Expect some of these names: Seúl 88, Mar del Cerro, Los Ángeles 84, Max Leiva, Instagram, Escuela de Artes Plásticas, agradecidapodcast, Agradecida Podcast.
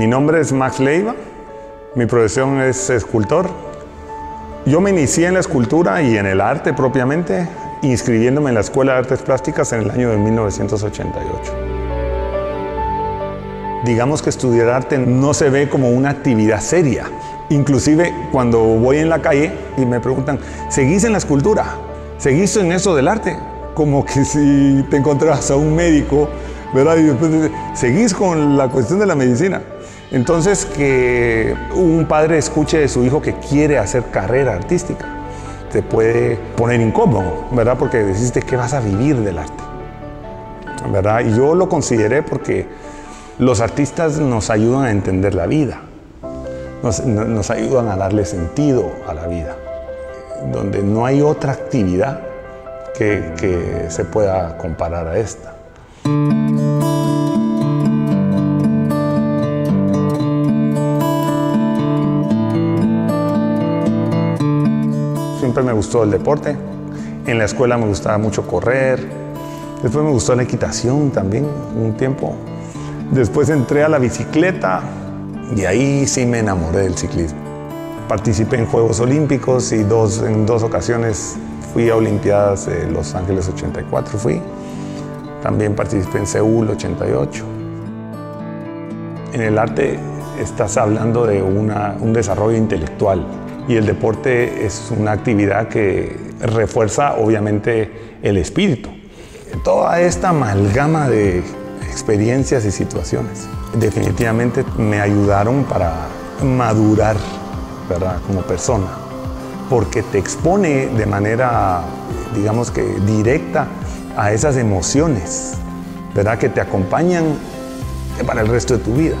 Mi nombre es Max Leiva, mi profesión es escultor. Yo me inicié en la escultura y en el arte propiamente, inscribiéndome en la Escuela de Artes Plásticas en el año de 1988. Digamos que estudiar arte no se ve como una actividad seria. Inclusive cuando voy en la calle y me preguntan, ¿seguís en la escultura? ¿Seguís en eso del arte? Como que si te encontrabas a un médico, ¿verdad? Y después seguís con la cuestión de la medicina. Entonces, que un padre escuche de su hijo que quiere hacer carrera artística, te puede poner incómodo, ¿verdad? Porque decís, ¿de qué vas a vivir del arte? ¿Verdad? Y yo lo consideré porque los artistas nos ayudan a entender la vida, nos ayudan a darle sentido a la vida, donde no hay otra actividad que se pueda comparar a esta. Siempre me gustó el deporte. En la escuela me gustaba mucho correr. Después me gustó la equitación también, un tiempo. Después entré a la bicicleta y ahí sí me enamoré del ciclismo. Participé en Juegos Olímpicos y en dos ocasiones fui a Olimpiadas de Los Ángeles 84. También participé en Seúl 88. En el arte estás hablando de un desarrollo intelectual. Y el deporte es una actividad que refuerza, obviamente, el espíritu. Toda esta amalgama de experiencias y situaciones definitivamente me ayudaron para madurar, ¿verdad?, como persona. Porque te expone de manera, digamos que directa, a esas emociones, ¿verdad?, que te acompañan para el resto de tu vida.